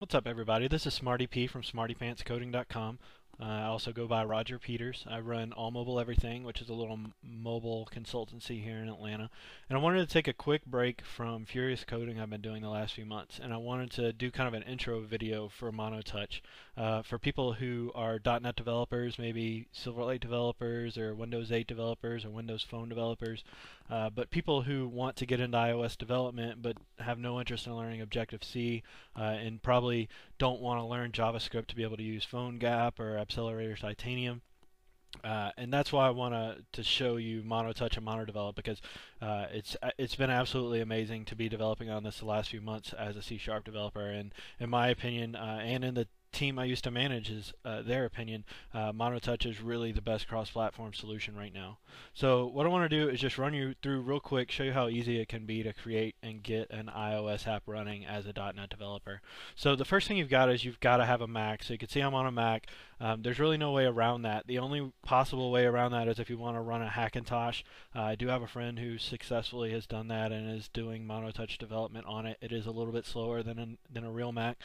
What's up, everybody? This is Smarty P from smartypantscoding.com. I also go by Roger Peters. I run All Mobile Everything, which is a little mobile consultancy here in Atlanta. And I wanted to take a quick break from furious coding I've been doing the last few months, and I wanted to do kind of an intro video for MonoTouch for people who are .NET developers, maybe Silverlight developers, or Windows 8 developers, or Windows Phone developers, but people who want to get into iOS development but have no interest in learning Objective-C and probably don't want to learn JavaScript to be able to use PhoneGap or Accelerator Titanium. And that's why I want to show you MonoTouch and MonoDevelop, because it's been absolutely amazing to be developing on this the last few months as a C# developer. And in my opinion, and in the team I used to manage, is their opinion, MonoTouch is really the best cross-platform solution right now. So what I want to do is just run you through real quick, show you how easy it can be to create and get an iOS app running as a .NET developer. So the first thing you've got is you've got to have a Mac. So you can see I'm on a Mac. There's really no way around that. The only possible way around that is if you want to run a Hackintosh. I do have a friend who successfully has done that and is doing MonoTouch development on it. It is a little bit slower than a real Mac.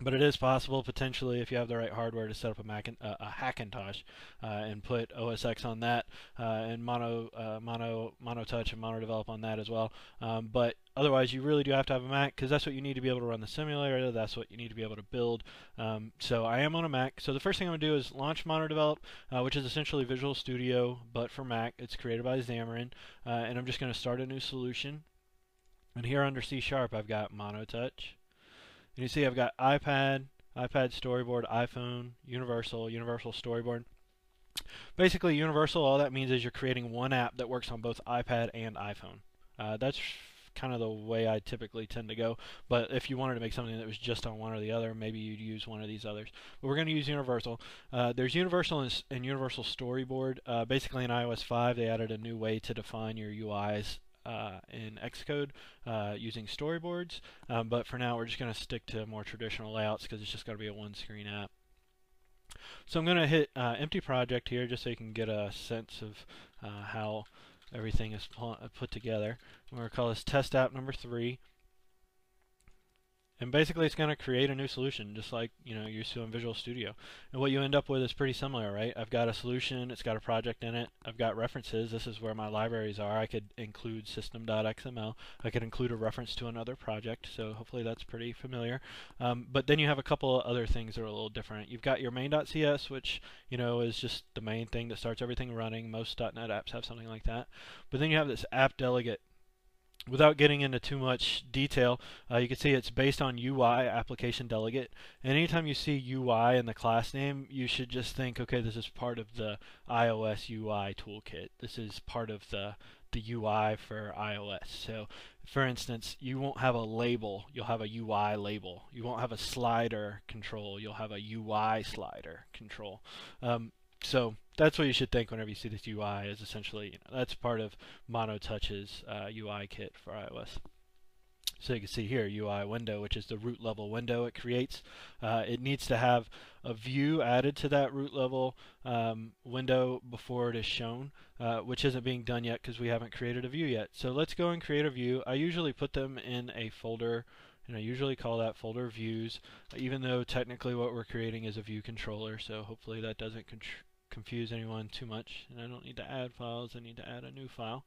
But it is possible, potentially, if you have the right hardware, to set up a Hackintosh and put OS X on that, and MonoTouch and MonoDevelop on that as well. But otherwise, you really do have to have a Mac, because that's what you need to be able to run the simulator. That's what you need to be able to build. So I am on a Mac. So the first thing I'm going to do is launch MonoDevelop, which is essentially Visual Studio, but for Mac. It's created by Xamarin. And I'm just going to start a new solution. And here under C#, I've got MonoTouch. And you see I've got iPad, iPad Storyboard, iPhone, Universal, Universal Storyboard. Basically, Universal, all that means is you're creating one app that works on both iPad and iPhone. That's kind of the way I typically tend to go. But if you wanted to make something that was just on one or the other, maybe you'd use one of these others. But we're going to use Universal. There's Universal and Universal Storyboard. Basically, in iOS 5, they added a new way to define your UIs. In Xcode using storyboards, but for now we're just going to stick to more traditional layouts because it's just going to be a one-screen app. So I'm going to hit empty project here just so you can get a sense of how everything is put together. We're going to call this test app number 3. And basically it's going to create a new solution, just like you're used to in Visual Studio. And what you end up with is pretty similar, right? I've got a solution, it's got a project in it, I've got references, this is where my libraries are. I could include system.xml, I could include a reference to another project, so hopefully that's pretty familiar. But then you have a couple of other things that are a little different. You've got your main.cs, which is just the main thing that starts everything running. Most .NET apps have something like that. But then you have this app delegate. Without getting into too much detail, you can see it's based on UI, application delegate. And anytime you see UI in the class name, you should just think, okay, this is part of the iOS UI toolkit. This is part of the UI for iOS. So, for instance, you won't have a label. You'll have a UI label. You won't have a slider control. You'll have a UI slider control. So that's what you should think whenever you see this UI is essentially, that's part of MonoTouch's UI kit for iOS. So you can see here, UI window, which is the root level window it creates. It needs to have a view added to that root level window before it is shown, which isn't being done yet because we haven't created a view yet. So let's go and create a view. I usually put them in a folder, and I usually call that folder views, even though technically what we're creating is a view controller, so hopefully that doesn't confuse anyone too much. And I don't need to add files, I need to add a new file.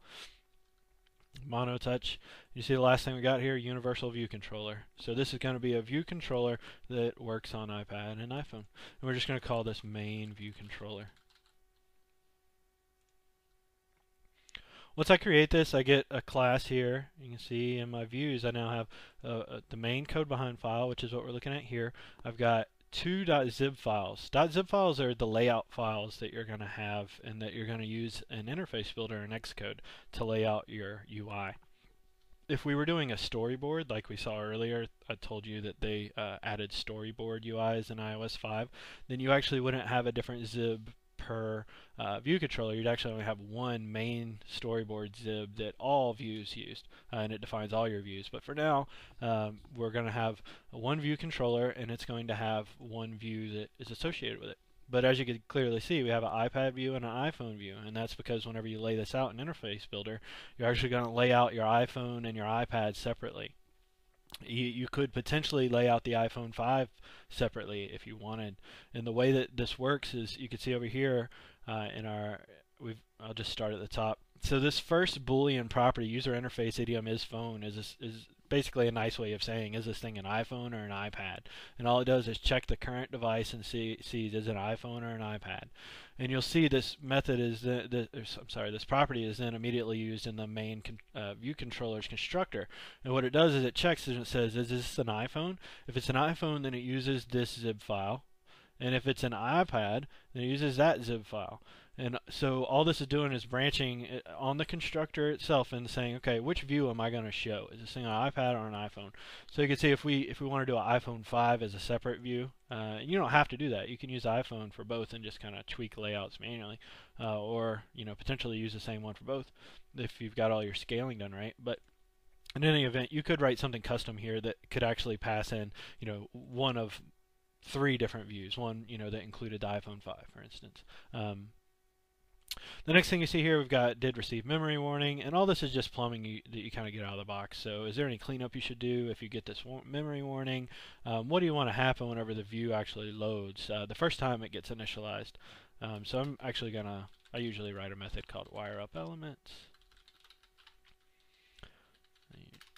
MonoTouch. You see the last thing we got here, Universal View Controller. So this is going to be a view controller that works on iPad and iPhone. And we're just going to call this main view controller. Once I create this, I get a class here. You can see in my views, I now have the main code behind file, which is what we're looking at here. I've got two .zip files. .zip files are the layout files that you're going to have and that you're going to use an interface builder in Xcode to lay out your UI. If we were doing a storyboard, like we saw earlier, I told you that they added storyboard UIs in iOS 5, then you actually wouldn't have a different zip per view controller. You'd actually only have one main storyboard zip that all views used, and it defines all your views. But for now, we're going to have one view controller, and it's going to have one view that is associated with it. But as you can clearly see, we have an iPad view and an iPhone view, and that's because whenever you lay this out in Interface Builder, you're actually going to lay out your iPhone and your iPad separately. You could potentially lay out the iPhone 5 separately if you wanted. And the way that this works is you can see over here in our, I'll just start at the top. So this first Boolean property, user interface idiom is phone, is basically a nice way of saying, is this thing an iPhone or an iPad? And all it does is check the current device and sees is it an iPhone or an iPad. And you'll see this method is, this property is then immediately used in the main view controller's constructor. And what it does is it checks and it says, is this an iPhone? If it's an iPhone, then it uses this zip file. And if it's an iPad, then it uses that zip file. And so all this is doing is branching on the constructor itself and saying, okay, which view am I going to show? Is this thing an iPad or an iPhone? So you can see if we want to do an iPhone 5 as a separate view, you don't have to do that. You can use iPhone for both and just kind of tweak layouts manually, or potentially use the same one for both if you've got all your scaling done right. But in any event, you could write something custom here that could actually pass in one of three different views, one that included the iPhone 5, for instance. The next thing you see here, we've got did receive memory warning, and all this is just plumbing that you kind of get out of the box. So is there any cleanup you should do if you get this memory warning? What do you want to happen whenever the view actually loads? The first time it gets initialized. So I'm actually gonna, I usually write a method called wireUpElement.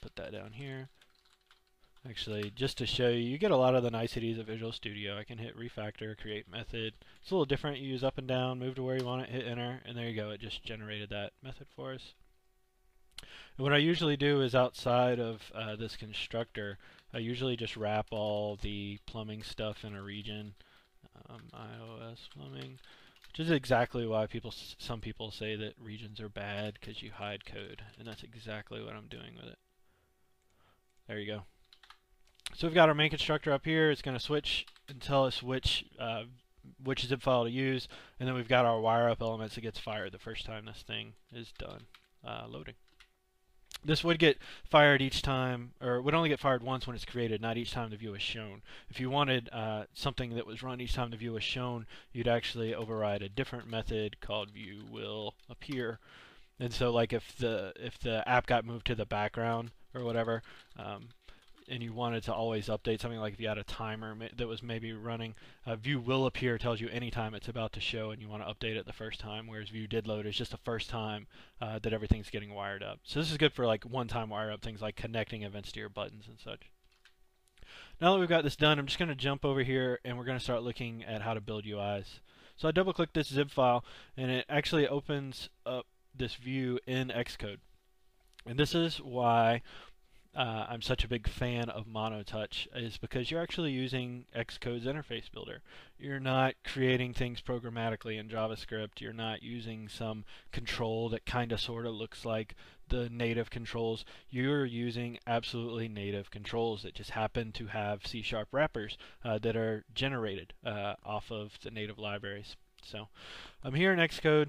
Put that down here. Actually, just to show you, you get a lot of the niceties of Visual Studio. I can hit refactor, create method. It's a little different. You use up and down, move to where you want it, hit enter, and there you go. It just generated that method for us. And what I usually do is outside of this constructor, I usually just wrap all the plumbing stuff in a region, iOS plumbing, which is exactly why some people say that regions are bad because you hide code, and that's exactly what I'm doing with it. There you go. So we've got our main constructor up here. It's going to switch and tell us which zip file to use, and then we've got our wireUpElement that gets fired the first time this thing is done loading. This would get fired each time, or would only get fired once when it's created, not each time the view is shown. If you wanted something that was run each time the view was shown, you'd actually override a different method called viewWillAppear. And so, like if the app got moved to the background or whatever. And you wanted to always update something, like if you had a timer that was maybe running, view will appear tells you anytime it's about to show and you want to update it the first time, whereas view did load is just the first time that everything's getting wired up. So this is good for like one-time wire up things like connecting events to your buttons and such. Now that we've got this done, I'm just going to jump over here and we're going to start looking at how to build UIs. So I double click this zip file and it actually opens up this view in Xcode. And this is why I'm such a big fan of MonoTouch, is because you're actually using Xcode's interface builder. You're not creating things programmatically in JavaScript. You're not using some control that kind of sort of looks like the native controls. You're using absolutely native controls that just happen to have C# wrappers that are generated off of the native libraries. So I'm here in Xcode.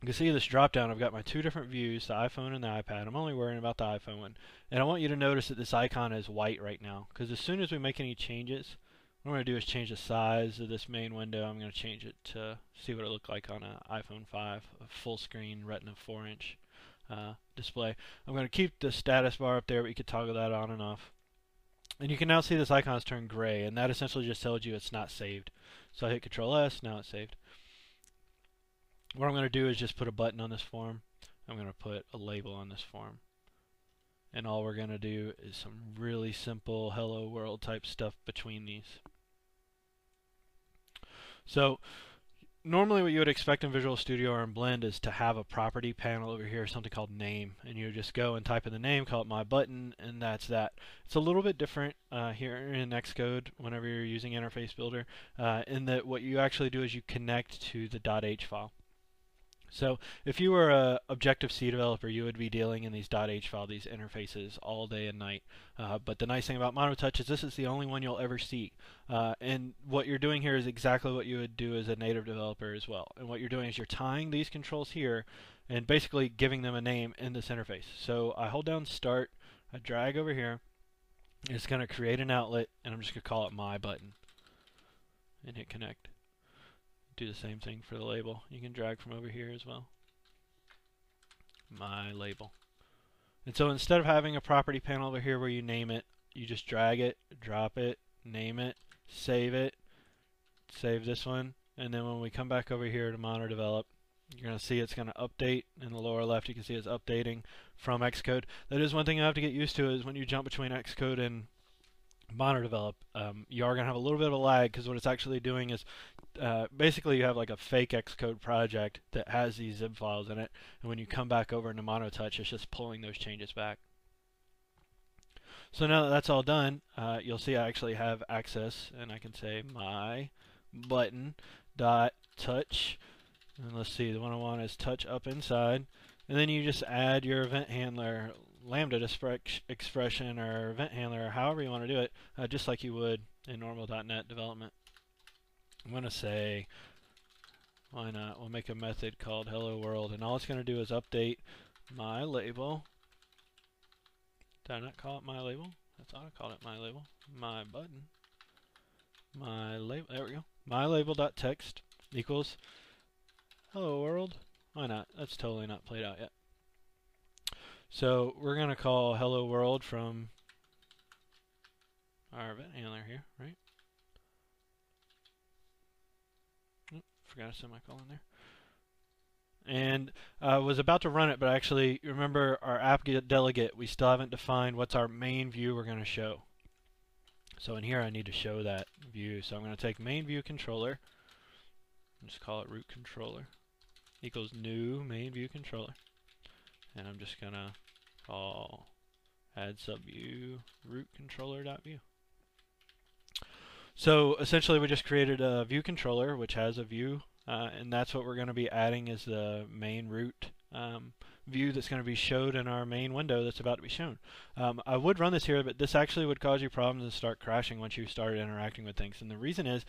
You can see this drop down. I've got my two different views, the iPhone and the iPad. I'm only worrying about the iPhone one. And I want you to notice that this icon is white right now, because as soon as we make any changes, what I'm going to do is change the size of this main window. I'm going to change it to see what it looked like on an iPhone 5, a full screen Retina 4-inch display. I'm going to keep the status bar up there, but you could toggle that on and off. And you can now see this icon has turned gray, and that essentially just tells you it's not saved. So I hit Control S, now it's saved. What I'm going to do is just put a button on this form. I'm going to put a label on this form. And all we're going to do is some really simple hello world type stuff between these. So normally what you would expect in Visual Studio or in Blend is to have a property panel over here, something called name. And you just go and type in the name, call it my button, and that's that. It's a little bit different here in Xcode whenever you're using Interface Builder, in that what you actually do is you connect to the .h file. So if you were a Objective-C developer, you would be dealing in these .h file, these interfaces, all day and night. But the nice thing about MonoTouch is this is the only one you'll ever see. And what you're doing here is exactly what you would do as a native developer as well. And what you're doing is you're tying these controls here and basically giving them a name in this interface. So I hold down Start, I drag over here, and it's going to create an outlet, and I'm just going to call it My Button and hit Connect. Do the same thing for the label. You can drag from over here as well. My label. And so instead of having a property panel over here where you name it, you just drag it, drop it, name it, save this one, and then when we come back over here to MonoDevelop, you're going to see it's going to update. In the lower left, you can see it's updating from Xcode. That is one thing I have to get used to, is when you jump between Xcode and MonoDevelop, you are going to have a little bit of a lag, because what it's actually doing is basically you have like a fake Xcode project that has these zip files in it, and when you come back over into MonoTouch, it's just pulling those changes back. So now that that's all done, you'll see I actually have access, and I can say my button dot touch, and let's see, the one I want is touch up inside, and then you just add your event handler lambda expression or event handler, or however you want to do it, just like you would in normal .NET development. I'm going to say, why not, we'll make a method called hello world, and all it's going to do is update my label. Did I not call it my label? I thought I called it my label. My button. My label, there we go. My label.text equals hello world. Why not? That's totally not played out yet. So we're going to call hello world from our event handler here, right? Oop, forgot a semicolon there. And I was about to run it, but actually, remember our app delegate, we still haven't defined what's our main view we're going to show. So in here, I need to show that view. So I'm going to take main view controller, just call it root controller, equals new main view controller. And I'm just going to call add subview root controller.view. So essentially we just created a view controller which has a view, and that's what we're going to be adding is the main root view that's going to be showed in our main window that's about to be shown. I would run this here, but this actually would cause you problems and start crashing once you started interacting with things. And the reason is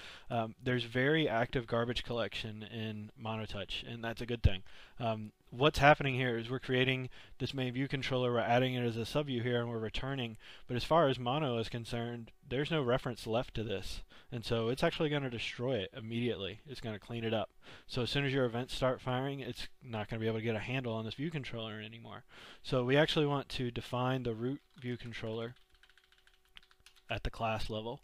there's very active garbage collection in MonoTouch, and that's a good thing. What's happening here is we're creating this main view controller, we're adding it as a subview here, and we're returning. But as far as Mono is concerned, there's no reference left to this. And so it's actually going to destroy it immediately. It's going to clean it up. So as soon as your events start firing, it's not going to be able to get a handle on this view controller anymore. So we actually want to define the root view controller at the class level.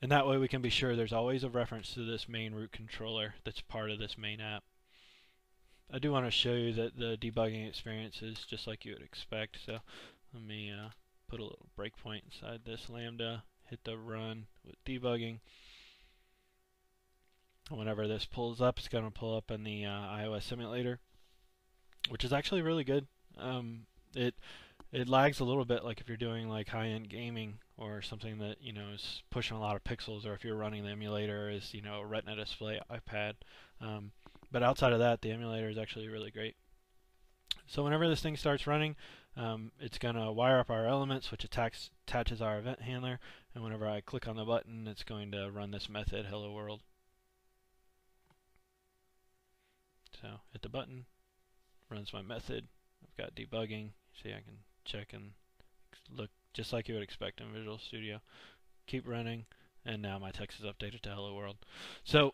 And that way we can be sure there's always a reference to this main root controller that's part of this main app. I do want to show you that the debugging experience is just like you would expect, so let me put a little breakpoint inside this lambda, hit the run with debugging. Whenever this pulls up, it's going to pull up in the iOS simulator, which is actually really good. It lags a little bit, like if you're doing like high-end gaming or something that, you know, is pushing a lot of pixels, or if you're running the emulator as, you know, a Retina display iPad. But outside of that, the emulator is actually really great. So whenever this thing starts running, it's going to wire up our elements, which attaches our event handler. And whenever I click on the button, it's going to run this method, hello world. So hit the button, runs my method. I've got debugging. See, I can check and look just like you would expect in Visual Studio. Keep running, and now my text is updated to hello world. So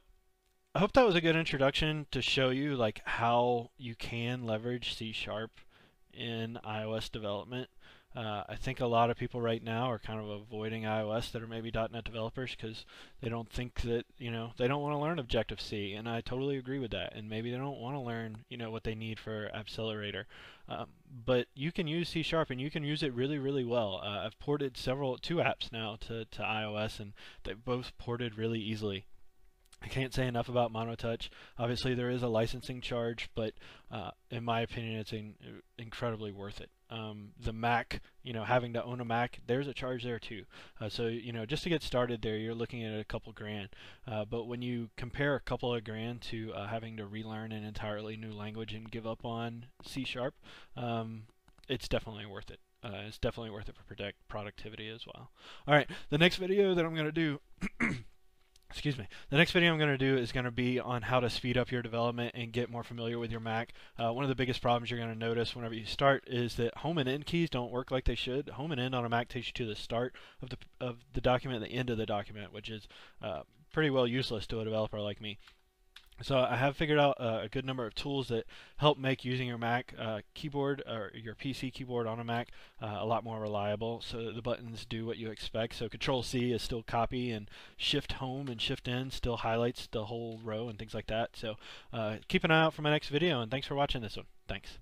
I hope that was a good introduction to show you like how you can leverage C# in iOS development. I think a lot of people right now are kind of avoiding iOS that are maybe .NET developers, because they don't think that, you know, they don't want to learn Objective-C, and I totally agree with that. And maybe they don't want to learn, you know, what they need for Accelerator. But you can use C# and you can use it really, really well. I've ported two apps now to iOS, and they both ported really easily. I can't say enough about MonoTouch. Obviously, there is a licensing charge, but in my opinion, it's incredibly worth it. The Mac, you know, having to own a Mac, there's a charge there too. So, you know, just to get started there, you're looking at a couple grand. But when you compare a couple of grand to having to relearn an entirely new language and give up on C#, it's definitely worth it. It's definitely worth it for productivity as well. All right, the next video that I'm going to do... Excuse me. The next video I'm going to do is going to be on how to speed up your development and get more familiar with your Mac. One of the biggest problems you're going to notice whenever you start is that home and end keys don't work like they should. Home and end on a Mac takes you to the start of the document and the end of the document, which is pretty well useless to a developer like me. So I have figured out a good number of tools that help make using your Mac keyboard or your PC keyboard on a Mac a lot more reliable, so that the buttons do what you expect. So Control-C is still copy, and Shift-Home and Shift-N still highlights the whole row and things like that. So keep an eye out for my next video, and thanks for watching this one. Thanks.